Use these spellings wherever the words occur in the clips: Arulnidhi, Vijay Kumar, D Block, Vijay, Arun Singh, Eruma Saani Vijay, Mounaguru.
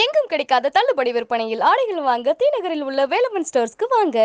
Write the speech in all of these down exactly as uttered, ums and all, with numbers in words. எங்கும் கிடைக்காத தள்ளுபடி விற்பனையில் ஆடைகள் வாங்க தி நகரில் உள்ள வேலவன் ஸ்டோர்ஸ்க்கு வாங்க.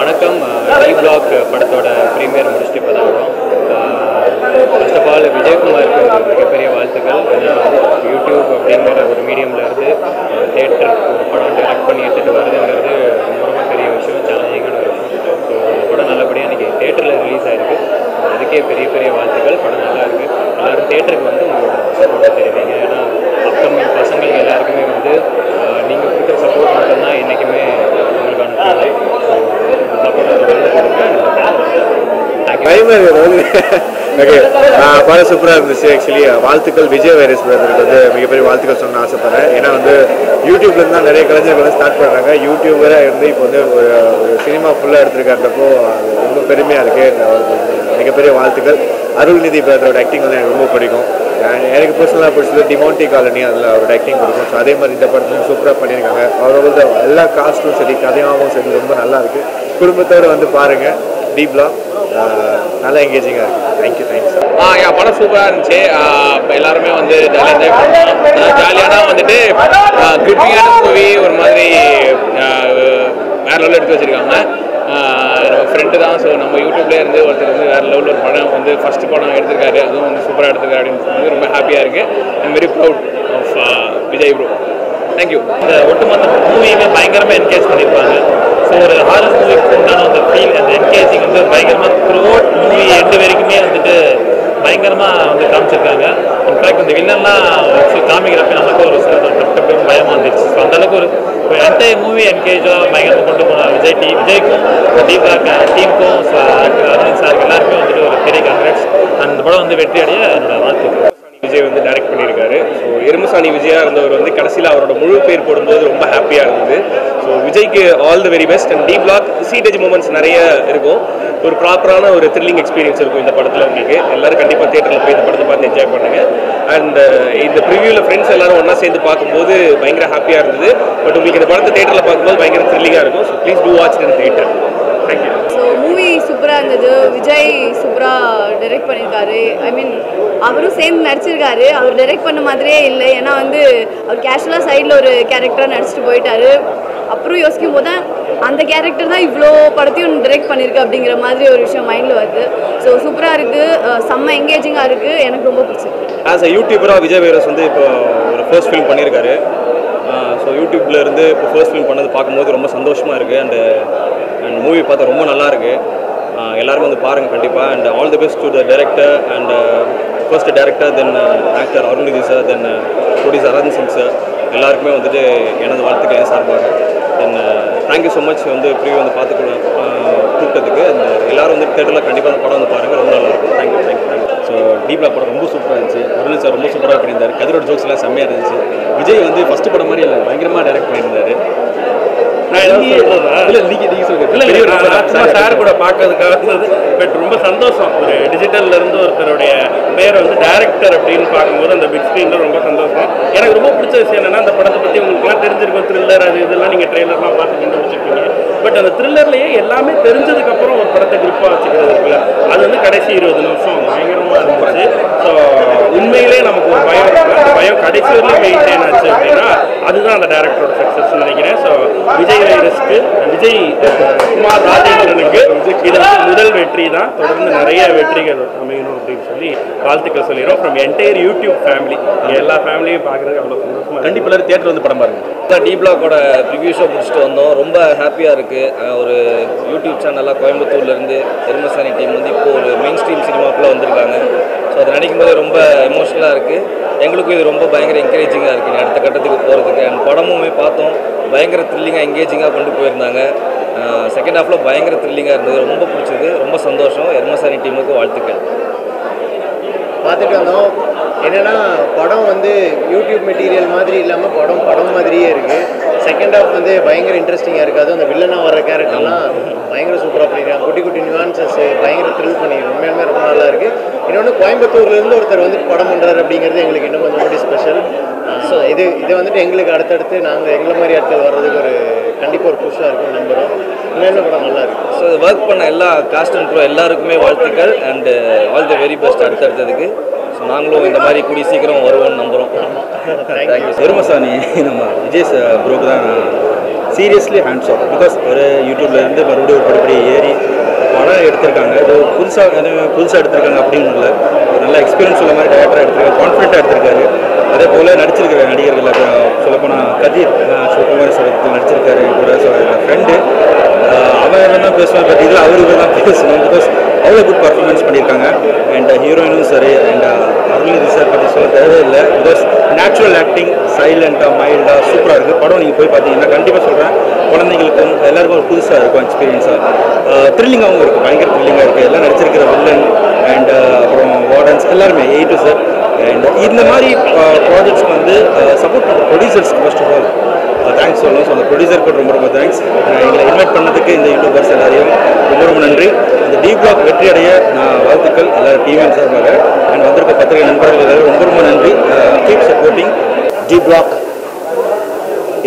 வணக்கம். டி பிளாக் படத்தோட ப்ரீமியர் முடிச்சுட்டு இப்போ தான் வரும். ஃபர்ஸ்ட் ஆஃப் ஆல் விஜயகுமாருக்கு ஒரு மிகப்பெரிய வாழ்த்துக்கள். ஏன்னா யூடியூப் அப்படிங்கிற ஒரு மீடியமில் இருந்து தேட்டர் ஒரு படம் டைரக்ட் பண்ணி எடுத்துகிட்டு வருதுங்கிறது ரொம்ப பெரிய விஷயம், சேலஞ்சிங்கான ஒரு விஷயம். ஸோ அந்த படம் நல்லபடியாக இன்றைக்கி தேட்டரில் ரிலீஸ் ஆகிருக்கு, அதுக்கே பெரிய பெரிய வாழ்த்துக்கள். படம் நல்லா இருக்குது. எல்லோரும் தேட்டருக்கு வந்து உங்களோட சப்போர்ட்டை தெரிவிங்க. ஏன்னா அப்கமிங் பசங்களுக்கு எல்லாருக்குமே வந்து நீங்கள் கொடுக்குற சப்போர்ட் மட்டும்தான் என்றைக்குமே பல சூப்பராக இருந்துச்சு. ஆக்சுவலி வாழ்த்துக்கள் விஜய் வைரஸ் பிரதருக்கு வந்து மிகப்பெரிய வாழ்த்துக்கள் சொன்ன ஆசைப்படுறேன். ஏன்னா வந்து யூடியூப்லேருந்து தான் நிறைய கலைஞர்கள் வந்து ஸ்டார்ட் பண்ணுறாங்க. யூடியூபராக இருந்து இப்போ வந்து ஒரு ஒரு சினிமா ஃபுல்லாக எடுத்துருக்காட்டப்போ அது ரொம்ப பெருமையாக இருக்குது. மிகப்பெரிய வாழ்த்துக்கள். அருள்நிதி பிரதரோட ஆக்டிங் வந்து எனக்கு ரொம்ப பிடிக்கும். எனக்கு பர்சனலாக பிடிச்சது டிமான்டி காலனி, அதில் அவரோட ஆக்டிங் பிடிக்கும். ஸோ அதே மாதிரி இந்த படத்துலையும் சூப்பராக பண்ணியிருக்காங்க. அவரோட எல்லா காஸ்ட்டும் சரி கதையாகவும் சரி ரொம்ப நல்லாயிருக்கு. குடும்பத்தோடு வந்து பாருங்கள் டி பிளாக், நல்லா என்கேஜிங்காக இருக்குது. Thank you thanks. ஆ என் படம் சூப்பராக இருந்துச்சு. எல்லாருமே வந்து ஜாலியாக என்ஜாய் பண்ணலாம். ஜாலியானா வந்துட்டு கிரிப்பிங்கான மூவி ஒரு மாதிரி வேறு லெவலில் எடுத்து வச்சுருக்காங்க. நம்ம ஃப்ரெண்டு தான். ஸோ நம்ம யூடியூப்லேயே இருந்து ஒருத்தர் வந்து வேறு லெவலில் ஒரு படம் வந்து ஃபஸ்ட்டு படம் எடுத்திருக்காரு, அதுவும் வந்து சூப்பராக எடுத்துருக்காரு அப்படின்னு ரொம்ப ஹாப்பியாக இருக்குது. I'm very proud of Vijay bro. Thank you. இந்த ஒட்டுமொத்த மூவியுமே பயங்கரமாக என்கேஜ் பண்ணியிருப்பாங்க. ஸோ ஒரு ஹாரர் மூவிக்கு உண்டான அந்த ஃபீல், அந்த என்கேஜிங் வந்து பயங்கரமாக த்ரூட் மூவி எட்டு வரைக்குமே வந்துட்டு பயங்கரமாக வந்து காமிச்சிருக்காங்க. இன்ஃபேக்ட் இந்த வில்லன்லாம் வச்சு காமிக்கிறப்ப நமக்கு ஒரு டப்பு பயமாக வந்துடுச்சு. ஸோ அந்தளவுக்கு ஒரு என்டைய மூவி என்கேஜாக பயங்கரமாக கொண்டு போனாங்க. விஜய் டி விஜய்க்கும் தீபாக் டீமுக்கும் அரவிந்த் சாருக்கு எல்லாருக்குமே வந்துட்டு ஒரு பெரிய காங்கிரஸ். அந்த படம் வந்து வெற்றி அடைய என்னோட வாழ்த்துக்கள். விஜய் வந்து டைரக்ட் பண்ணியிருக்காரு. ஸோ எருமசாணி விஜயா இருந்தவர் வந்து கடைசியில் அவரோட முழு பேர் போடும்போது ரொம்ப ஹாப்பியாக இருந்தது. ஸோ விஜய்க்கு all the very best. And D block seat edge moments நிறைய இருக்கும். ஒரு ப்ராப்பரான ஒரு த்ரில்லிங் எக்ஸ்பீரியன்ஸ் இருக்கும் இந்த படத்தில். உங்களுக்கு எல்லோரும் கண்டிப்பாக தேட்டரில் போய் இந்த படத்தை பார்த்து என்ஜாய் பண்ணுங்கள். அண்ட் இந்த ப்ரிவியூவில் ஃப்ரெண்ட்ஸ் எல்லோரும் ஒன்றா சேர்ந்து பார்க்கும்போது பயங்கர ஹாப்பியாக இருந்தது. பட் உங்களுக்கு இந்த படத்தை தேட்டரில் பார்க்கும்போது பயங்கர த்ரில்லிங்காக இருக்கும். So please do watch in theatre. Thank you. super Vijay supra direct panikare. I mean, avaru same narchir kare. Avaru direct panna madre illa. Yana vandu casual side lo character narchitu poitare. Apru yoski moda and the character na ivlo padthiyun direct panirka abdingra madre oru vishayam mind lo varudhu. So supra irukku, samma engaging a irukku. Enakku romba pidichirukku. As a YouTuber Vijay Veeras vandu ipo first film panirkare. Uh, so YouTube la irundhu first film pannadhu paakumbodhu romba sandoshama irukku and and movie paatha romba nalla irukku ellarum vandhu paarenga kandipa and all the best to the director and uh, first director then uh, actor Arulnidhi sir then uh, producer Arun Singh sir ellarkume vandhu enadhu vaalthukku saarbaga then uh, thank you so much vandhu preview vandhu paathukku koottathukku and ellarum vandhu theater la kandipa andha padam vandhu paarenga romba nalla irukku thank you thank you so D Block padam romba super a irundhu Arulnidhi sir romba super a panirundharu kadiroda jokes la sammeya irundhuchu Vijay vandu first padam mari illa bhayangarama direct panirundharu I am very happy to be here. I digital director of the big screen. I am Vijay Kumar Rajayananukku idha mudal vetri dhaan thodarndhu nariya vetrigal amayanum appdinu solli vaalthukal sollirom from entire YouTube family ella family paakradhu avlo sandoshama kandipa ellarum theater vandu padam paarenga D Block oda review show mudichittu vandhom romba happy ah irukku oru YouTube channel la Coimbatore la irundhu Eruma Saani team vandu ipo oru mainstream cinema ku la vandirukanga so adha nadikumbodhu romba emotional ah irukku engalukku idhu romba bayangara encouraging ah irukku adutha kattathukku poradhukku and padamume paathom பயங்கர த்ரில்லிங்கா எங்கேஜிங்கா கொண்டு போயிருந்தாங்க second ஹாஃப்ல பயங்கர த்ரில்லிங்கா இருந்தது ரொம்ப பிடிச்சது ரொம்ப சந்தோஷம் எர்மசானி டீமுக்கு வாழ்த்துக்கள் பாத்துட்டோம் என்னன்னா படம் வந்து YouTube மெட்டீரியல் மாதிரி இல்லாம படம் படம் மாதிரியே இருக்கு செகண்ட் ஹாஃப் வந்து பயங்கர இன்ட்ரஸ்டிங்கா இருக்கு அது அந்த வில்லனா வர கரெக்டலாம் பயங்கர சூப்பரா பண்ணிருக்காங்க குட்டி குட்டி நியூவான்சஸ் பயங்கர த்ரில் பண்ணிருக்காங்க உண்மையாலுமே ரொம்ப நல்லா இருக்கு இன்னொரு கோயம்புத்தூர்ல இருந்து ஒருத்தர் வந்து படம் பண்றாரு அப்படிங்கிறது உங்களுக்கு இன்னும் கொஞ்சம் ஸ்பெஷல் சோ இது இது வந்து எங்களுக்கு அடுத்து அடுத்து நாங்க எங்கள மாதிரி ஆட்கள் வர்றதுக்கு ஒரு கண்டிப்பா ஒரு புஷா இருக்கும் நம்புறோம் இன்னொரு படம் நல்லா இருக்கு சோ வர்க் பண்ண எல்லா காஸ்ட் அண்ட் க்ரூ எல்லாருக்குமே வாழ்த்துக்கள் and all the very best அடுத்து அடுத்துக்கு சோ நாங்களும் இந்த மாதிரி கூடி சீக்கிரம் வருவோம் நம்புறோம் थैंक यू Eruma Saani நம்ம Vijay bro தான் சீரியஸ்லி ஹேண்ட்ஸ் ஆஃப் बिकॉज ஒரு YouTubeல இருந்து மறுபடியும் ஒரு படி ஏறி படம் எடுத்துட்டாங்க அது புல்சா புல்சா எடுத்துட்டாங்க அப்படினு இல்ல ஒரு நல்ல எக்ஸ்பீரியன்ஸ் உள்ள மாதிரி டைரக்டரா எடுத்துட்டாங்க கான்ஃபிடன்ட்டா எடுத்துட்டாங்க அதே போல நடிச்சிருக்காங்க நடிகர்கள் சொல்லப்போனா கதிர் சுகுமார் சரத் நடிச்சிருக்காரு கூட ஃப்ரெண்டு அவன் என்ன பேசுவான் பட் இதில் அவரு தான் பேசணும் பிகாஸ் அவ்வளோ குட் பர்ஃபார்மன்ஸ் பண்ணியிருக்காங்க அண்ட் ஹீரோயினும் சரி அண்ட் அருள்நிதி சார் பற்றி சொல்ல தேவையில்லை பிகாஸ் நேச்சுரல் ஆக்டிங் சைலண்ட்டாக மைல்டாக சூப்பராக இருக்குது படம் நீங்கள் போய் பார்த்தீங்கன்னா கண்டிப்பாக சொல்கிறேன் குழந்தைங்களுக்கும் எல்லாருக்கும் ஒரு புதுசாக இருக்கும் எக்ஸ்பீரியன்ஸாக த்ரில்லிங்காகவும் இருக்குது பயங்கர த்ரில்லிங்காக இருக்குது எல்லாம் நடிச்சிருக்கிற வில்லன் அண்ட் அப்புறம் வார்டன்ஸ் எல்லாருமே ஏ டு சார் அண்ட் இந்த மாதிரி ப்ராஜெக்ட்ஸ்க்கு வந்து சப்போர்ட் பண்ணுற ப்ரொடியூசர்ஸ்க்கு ஃபர்ஸ்ட் ஆஃப் ஆல் தேங்க்ஸ் சொல்லணும் ஸோ அந்த ப்ரொடியூசருக்கு ரொம்ப ரொம்ப தேங்க்ஸ் எங்களை இன்வைட் பண்ணதுக்கு இந்த யூடியூபர்ஸ் எல்லாரையும் ரொம்ப ரொம்ப நன்றி இந்த D Block வெற்றியடைய நான் வாழ்த்துக்கள் எல்லாரும் டீமையும் சார்பாக அண்ட் வந்திருக்க பத்திரிகை நண்பர்கள் எல்லாரும் ரொம்ப ரொம்ப நன்றி keep supporting D Block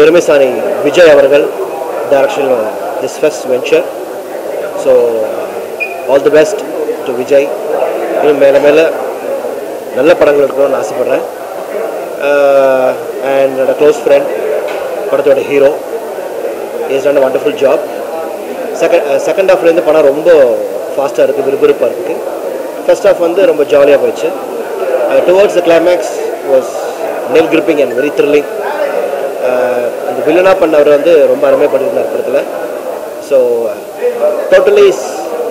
Eruma Saani Vijay அவர்கள் direction this first venture so all the best to Vijay இன்னும் மேலே மேலே நல்ல படங்கள் இருக்கணும்னு ஆசைப்பட்றேன் அண்ட் என்னோட க்ளோஸ் ஃப்ரெண்ட் படத்தோட hero is done a wonderful job second second ஹாஃப்லேருந்து படம் ரொம்ப ஃபாஸ்ட்டாக இருக்குது விறுவிறுப்பாக இருக்குது ஃபர்ஸ்ட் ஹாஃப் வந்து ரொம்ப ஜாலியாக போயிடுச்சு towards the climax was nail gripping and very thrilling அந்த வில்லனாக பண்ணவர் வந்து ரொம்ப அருமையாக பண்ணியிருந்தார் படத்தில் so totally is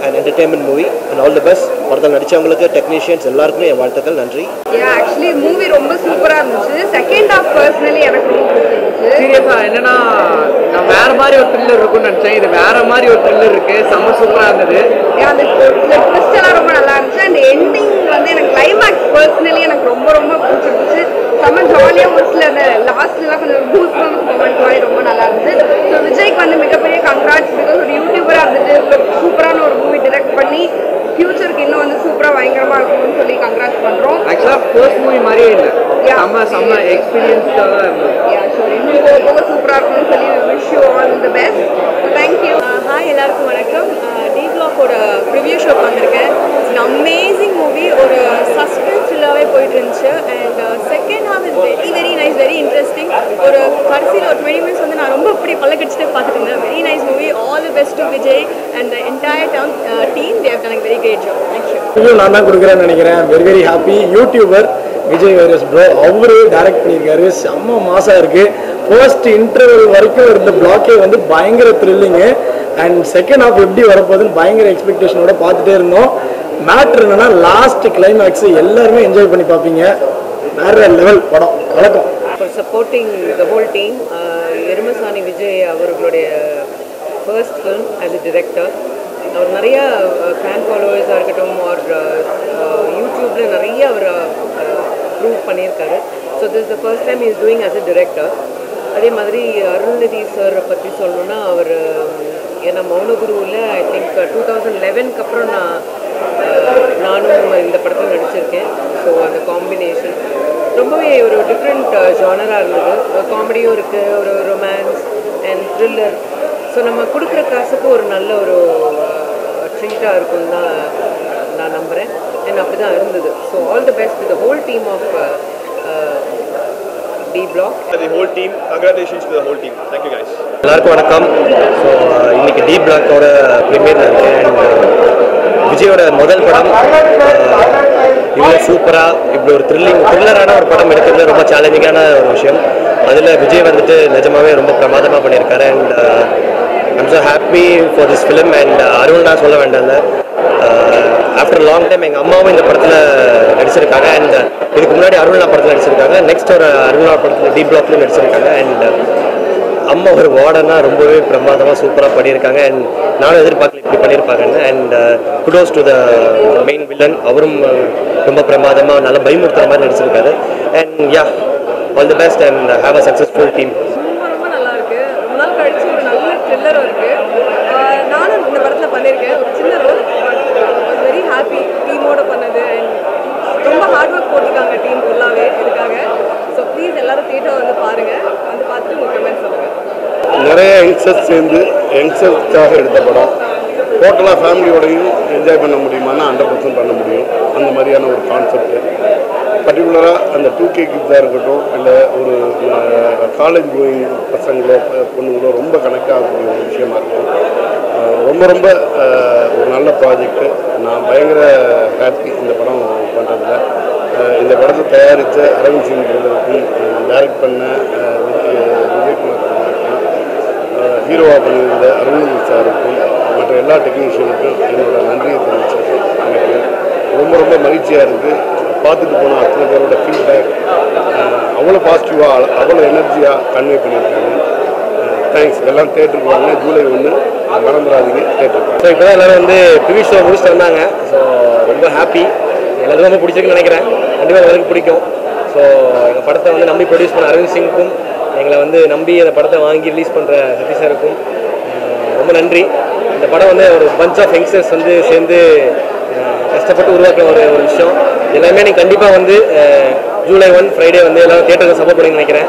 an entertainment movie and all the best படத்துல நடிச்சவங்களுக்கு டெக்னீஷியன்ஸ் எல்லாருக்கும் என் வாழ்த்துக்கள் நன்றி yeah actually movie ரொம்ப சூப்பரா இருந்துச்சு செகண்ட் ஹாப் पर्सनली எனக்கு ரொம்ப பிடிச்சிருச்சு சீரியஸா என்னன்னா நான் வேற மாதிரி ஒரு த்ரில்லர் இருக்குன்னு நினைச்சேன் இது வேற மாதிரி ஒரு த்ரில்லர் இருக்கு செம சூப்பரா இருந்தது அந்த ட்விஸ்ட் எல்லாம் ரொம்ப நல்லா இருந்துச்சு and ending வந்து எனக்கு climax पर्सनली எனக்கு ரொம்ப ரொம்ப பிடிச்சிருச்சு செம ஜாலியா முடிச்சல லாஸ்ட்ல கொஞ்சம் பூஸ்ட் பண்ணி ரொம்ப நல்லா இருந்துச்சு சோ விஜய்க்கு வந்து மிகப்பெரிய கங்க்ராட்ஸ் because ஒரு யூடியூபரா இருந்துட்டு சூப்பரான ஒரு direct பண்ணி ஃபியூச்சருக்கு இன்னும் வந்து சூப்பரா பயங்கரமா இருக்கும்னு சொல்லி கங்க்ராட்ஸ் பண்றோம் एक्चुअली ஃபர்ஸ்ட் மூவி மாதிரி இல்ல நம்ம நம்ம எக்ஸ்பீரியன்ஸ் தான் யா சோ இன்னும் ரொம்ப சூப்பரா இருக்கும்னு சொல்லி wish you all the best thank you hi எல்லாருக்கும் வணக்கம் டி பிளாக்கோட ப்ரிவ்யூ ஷோக்கு வந்திருக்கேன் இட்ஸ் an amazing movie ஒரு சஸ்பென்ஸ் த்ரில்லராவே போயிட்டு இருந்துச்சு and second half is very very nice very interesting ஒரு கடைசில ஒரு twenty minutes வந்து நான் ரொம்ப அப்படியே பல்லக்கடிச்சிட்டே பார்த்துட்டு இருந்தேன் very nice movie all the best to Vijay and the entire term, uh, team they have done a very great job thank you preview நான் தான் குடுக்குறேன்னு நினைக்கிறேன் very very happy YouTuber Vijay Virus bro அவரே direct பண்ணிருக்காரு செம்ம மாசா இருக்கு first interval வரைக்கும் இருந்த block-ஏ வந்து பயங்கர thrilling and second half எப்படி வரப்போகுதுன்னு பயங்கர எக்ஸ்பெக்டேஷனோட பார்த்துட்டே இருந்தோம் மேட்டர் என்னன்னா லாஸ்ட் கிளைமாக்ஸ் எல்லாரும் என்ஜாய் பண்ணி பாப்பீங்க வேற லெவல் படம் வணக்கம் for supporting the whole team எரும சாணி விஜய் அவர்களுடைய first film as a director அவர் நிறைய fan followers ஆகட்டும் or YouTubeல நிறைய அவர் prove பண்ணிருக்காரு so this is the first time he is doing as a director அதே மாதிரி அருள்நிதி சார் பற்றி சொல்லணும்னா அவர் ஏன்னா மௌனகுருவில் ஐ திங்க் டூ தௌசண்ட் லெவனுக்கு அப்புறம் நான் நானும் இந்த படத்தில் நடிச்சிருக்கேன் ஸோ அந்த காம்பினேஷன் ரொம்பவே ஒரு டிஃப்ரெண்ட் ஜானராக இருந்தது ஒரு காமெடியும் இருக்குது ஒரு ரொமான்ஸ் அண்ட் த்ரில்லர் ஸோ நம்ம கொடுக்குற காசுக்கு ஒரு நல்ல ஒரு ட்ரீட்டாக இருக்கும்னு தான் நான் நம்புகிறேன் அண்ட் அப்படி தான் இருந்தது so all the best the whole team of D Block and the whole team. Congratulations to the whole team. Thank you guys. Hello, welcome. So, इन्हीं के D Block और प्रीमियर है and विजय और मॉडल पढ़ाम इवल सुपरा इवल और थ्रिलिंग थ्रिलर आना और पढ़ाम मेरे थ्रिलर रोमा चैलेंजिंग आना रोशियम अदले विजय वंदते नज़मावे रोमा प्रमादमा पनेर कर and I'm so happy for this film and अरुणा सोला wonderful after a long time எங்கள் அம்மாவும் இந்த படத்தில் நடிச்சிருக்காங்க அண்ட் இதுக்கு முன்னாடி அருள்னா படத்தில் நடிச்சிருக்காங்க நெக்ஸ்ட் ஒரு அருள்னா படத்தில் டி பிளாக்லேயும் நடிச்சிருக்காங்க அண்ட் அம்மா ஒரு வார்டனாக ரொம்பவே பிரமாதமாக சூப்பராக பண்ணியிருக்காங்க அண்ட் நானும் எதிர்பார்க்கல இப்படி பண்ணியிருப்பாங்கன்னு and kudos to the main villain அவரும் ரொம்ப பிரமாதமாக நல்லா பயமுறுத்துற மாதிரி நடிச்சிருக்காரு and ya all the best and have a successful team நிறைய யங்ஸ்டர்ஸ் சேர்ந்து யங்ஸ்டர்ஸ்க்காக எடுத்த படம் டோட்டலாக ஃபேமிலியோடையும் என்ஜாய் பண்ண முடியுமானா ஹண்ட்ரட் பர்சன்ட் பண்ண முடியும் அந்த மாதிரியான ஒரு கான்செப்ட் பர்டிகுலராக அந்த டூ கே கிட்ஸாக இருக்கட்டும் இல்லை ஒரு காலேஜ் கோயிங் பசங்களோ பொண்ணுங்களோ ரொம்ப கனெக்ட் ஆகக்கூடிய ஒரு விஷயமா இருக்கும் ரொம்ப ரொம்ப ஒரு நல்ல ப்ராஜெக்ட் நான் பயங்கர ஹாப்பி இந்த படம் பண்ணுறதுல இந்த படத்தை தயாரித்த அரவிந்த் சிங் டைரக்ட் பண்ண ஹீரோவாக பண்ணியிருந்த அருள்நிதி சாருக்கும் மற்ற எல்லா டெக்னீஷியனுக்கும் என்னோட நன்றியை தெரிவிச்சிருக்கேன் எனக்கு ரொம்ப ரொம்ப மகிழ்ச்சியாக இருக்குது பார்த்துட்டு போனால் அத்தனை பேரோட ஃபீட்பேக் அவ்வளோ பாசிட்டிவாக அவ்வளோ எனர்ஜியாக கன்வே பண்ணியிருக்காங்க தேங்க்ஸ் எல்லாம் தேட்டருக்கு வாங்க ஜூலை ஒன்று மறந்துடாதீங்க தேட்டருக்கு ஸோ இப்போ தான் எல்லோரும் வந்து டிவி ஷோ முடிச்சுட்டு வந்தாங்க ஸோ ரொம்ப ஹாப்பி எல்லாருக்கும் ரொம்ப பிடிச்சிருக்குன்னு நினைக்கிறேன் ரெண்டு பேர் எல்லாருக்கும் பிடிக்கும் ஸோ எங்கள் படத்தை வந்து நம்பி ப்ரொடியூஸ் பண்ண அரவிந்த் சிங்க்கும் எங்களை வந்து நம்பி அந்த படத்தை வாங்கி ரிலீஸ் பண்ணுற சதீஷ் சாருக்கும் ரொம்ப நன்றி இந்த படம் வந்து ஒரு பஞ்ச் ஆஃப் யங்ஸ்டர்ஸ் வந்து சேர்ந்து கஷ்டப்பட்டு உருவாக்குற ஒரு ஒரு விஷயம் எல்லாமே நீங்கள் கண்டிப்பாக வந்து ஜூலை ஒன் ஃப்ரைடே வந்து எல்லோரும் தியேட்டருக்கு சப்போர்ட் பண்ணி நினைக்கிறேன்